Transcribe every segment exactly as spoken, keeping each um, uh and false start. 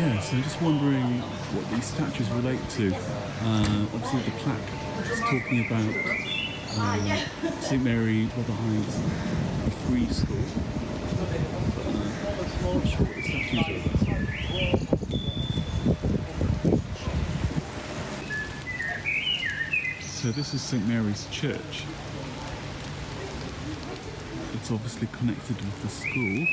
Yeah, so just wondering what these statues relate to. Uh, obviously the plaque is talking about uh, St Mary, Rotherhithe Free School. Uh, I'm not sure what the statues are. So this is St Mary's Church. It's obviously connected with the school.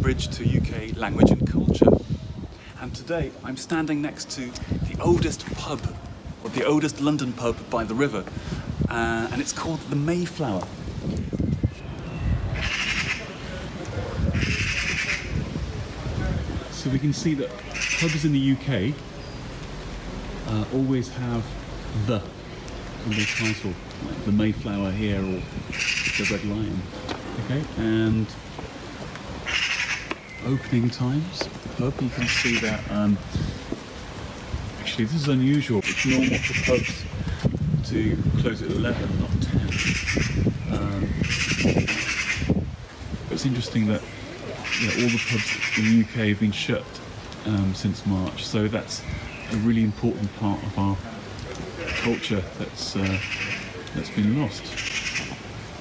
Bridge to U K language and culture, and today I'm standing next to the oldest pub, or the oldest London pub by the river, uh, and it's called The Mayflower. So we can see that pubs in the U K uh, always have the in their title, like The Mayflower here or The Red Lion. Okay, and opening times. Pub, you can see that. Um, actually, this is unusual. It's normal for pubs to close at eleven, not ten. Um, it's interesting that you know, all the pubs in the U K have been shut um, since March, so that's a really important part of our culture that's uh, that's been lost.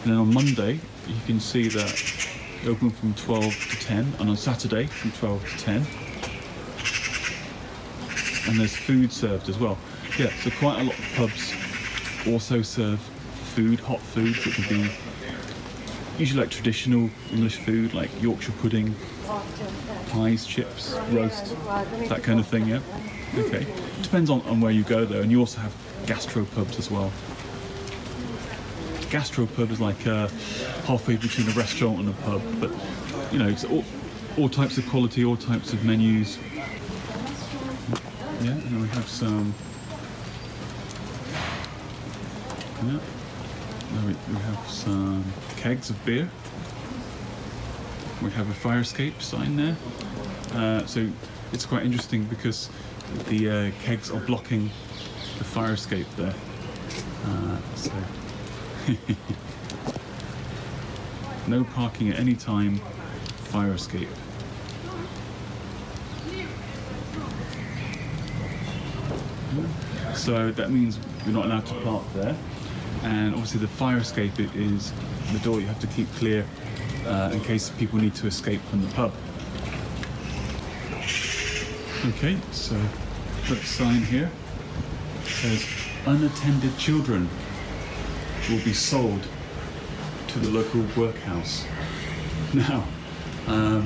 And then on Monday, you can see that. Open from twelve to ten, and on Saturday from twelve to ten, and there's food served as well. Yeah, so quite a lot of pubs also serve food, hot food, which would be usually like traditional English food like Yorkshire pudding, pies, chips, roast, that kind of thing. Yeah, okay, depends on, on where you go though. And you also have gastro pubs as well. Gastro pub is like uh, halfway between a restaurant and a pub, but you know, it's all, all types of quality, all types of menus. Yeah, and we have some. Yeah, we, we have some kegs of beer. We have a fire escape sign there, uh, so it's quite interesting because the uh, kegs are blocking the fire escape there. Uh, so. No parking at any time, fire escape. So that means you're not allowed to park there, and obviously the fire escape is the door you have to keep clear uh, in case people need to escape from the pub. Okay, so that sign here says unattended children will be sold to the local workhouse. Now, um,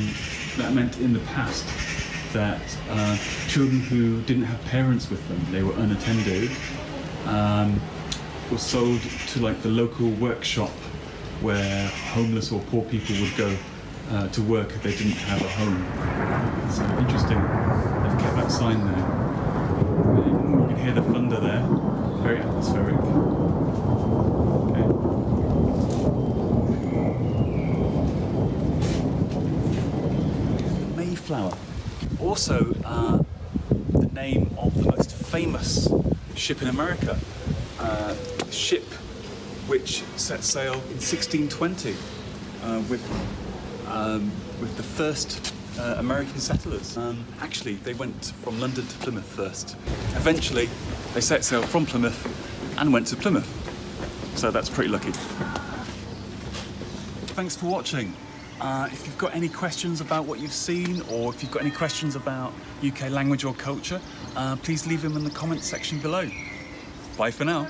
that meant in the past that uh, children who didn't have parents with them, they were unattended, um, were sold to like the local workshop where homeless or poor people would go uh, to work if they didn't have a home. So interesting, they've kept that sign there. You can hear the thunder there, very atmospheric. Flower. Also, uh, the name of the most famous ship in America, uh, the ship which set sail in sixteen twenty uh, with um, with the first uh, American settlers. Um, actually, they went from London to Plymouth first. Eventually, they set sail from Plymouth and went to Plymouth. So that's pretty lucky. Thanks for watching. Uh, if you've got any questions about what you've seen, or if you've got any questions about U K language or culture, uh, please leave them in the comments section below. Bye for now.